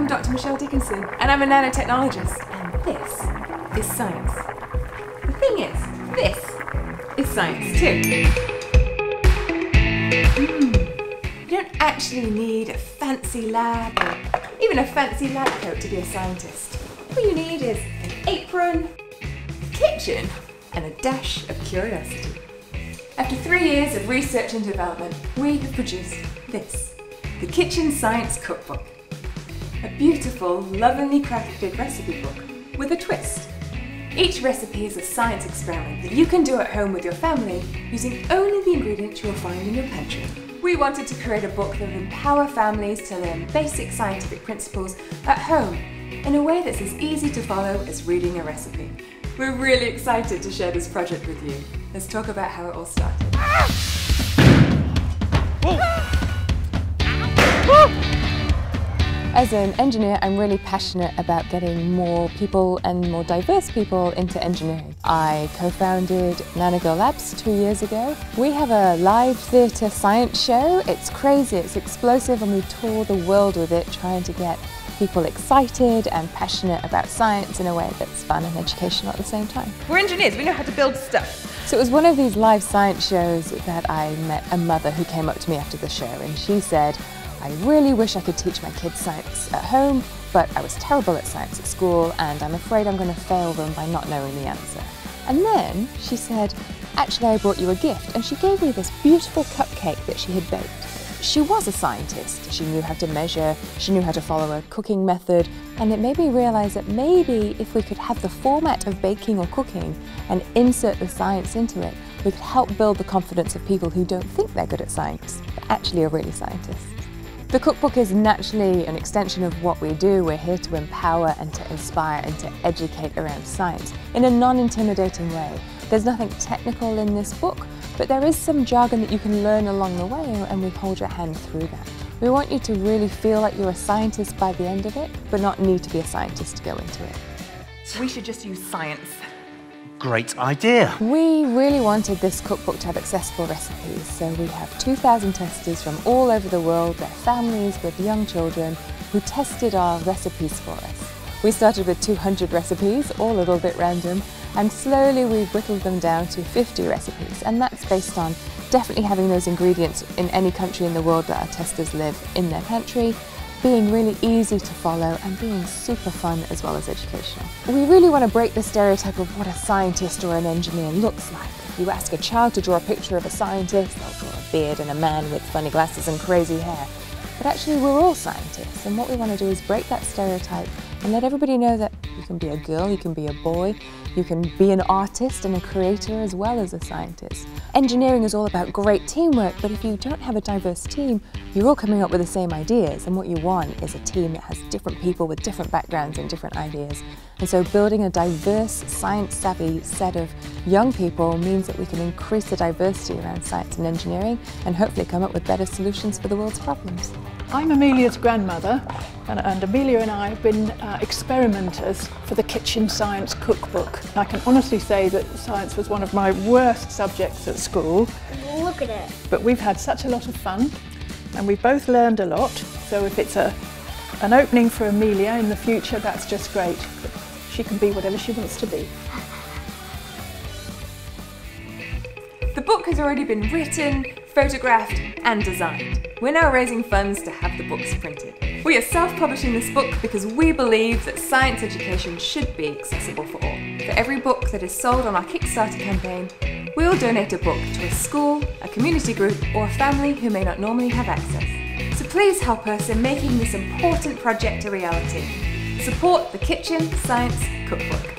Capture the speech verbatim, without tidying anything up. I'm Doctor Michelle Dickinson, and I'm a nanotechnologist, and this is science. The thing is, this is science too. Mm. You don't actually need a fancy lab or even a fancy lab coat to be a scientist. All you need is an apron, a kitchen, and a dash of curiosity. After three years of research and development, we have produced this, The Kitchen Science Cookbook. A beautiful, lovingly crafted recipe book with a twist. Each recipe is a science experiment that you can do at home with your family using only the ingredients you'll find in your pantry. We wanted to create a book that would empower families to learn basic scientific principles at home in a way that's as easy to follow as reading a recipe. We're really excited to share this project with you. Let's talk about how it all started. Ah! As an engineer, I'm really passionate about getting more people and more diverse people into engineering. I co-founded Nanogirl Labs two years ago. We have a live theatre science show. It's crazy, it's explosive, and we tour the world with it, trying to get people excited and passionate about science in a way that's fun and educational at the same time. We're engineers, we know how to build stuff. So it was one of these live science shows that I met a mother who came up to me after the show, and she said, "I really wish I could teach my kids science at home, but I was terrible at science at school and I'm afraid I'm going to fail them by not knowing the answer." And then she said, "Actually, I brought you a gift," and she gave me this beautiful cupcake that she had baked. She was a scientist, she knew how to measure, she knew how to follow a cooking method, and it made me realise that maybe if we could have the format of baking or cooking and insert the science into it, we could help build the confidence of people who don't think they're good at science, but actually are really scientists. The cookbook is naturally an extension of what we do. We're here to empower and to inspire and to educate around science in a non-intimidating way. There's nothing technical in this book, but there is some jargon that you can learn along the way, and we hold your hand through that. We want you to really feel like you're a scientist by the end of it, but not need to be a scientist to go into it. We should just use science. Great idea! We really wanted this cookbook to have accessible recipes, so we have two thousand testers from all over the world, their families with young children, who tested our recipes for us. We started with two hundred recipes, all a little bit random, and slowly we've whittled them down to fifty recipes, and that's based on definitely having those ingredients in any country in the world that our testers live in their pantry, being really easy to follow and being super fun as well as educational. We really want to break the stereotype of what a scientist or an engineer looks like. If you ask a child to draw a picture of a scientist, they'll draw a beard and a man with funny glasses and crazy hair. But actually we're all scientists, and what we want to do is break that stereotype and let everybody know that you can be a girl, you can be a boy, you can be an artist and a creator as well as a scientist. Engineering is all about great teamwork, but if you don't have a diverse team, you're all coming up with the same ideas, and what you want is a team that has different people with different backgrounds and different ideas. And so building a diverse, science-savvy set of young people means that we can increase the diversity around science and engineering and hopefully come up with better solutions for the world's problems. I'm Amelia's grandmother, and, and Amelia and I have been uh, experimenters for the Kitchen Science Cookbook. I can honestly say that science was one of my worst subjects at school. Look at it. But we've had such a lot of fun, and we've both learned a lot, so if it's a, an opening for Amelia in the future, that's just great. She can be whatever she wants to be. The book has already been written, photographed and designed. We're now raising funds to have the books printed. We are self-publishing this book because we believe that science education should be accessible for all. For every book that is sold on our Kickstarter campaign, we'll donate a book to a school, a community group or a family who may not normally have access. So please help us in making this important project a reality. Support the Kitchen Science Cookbook.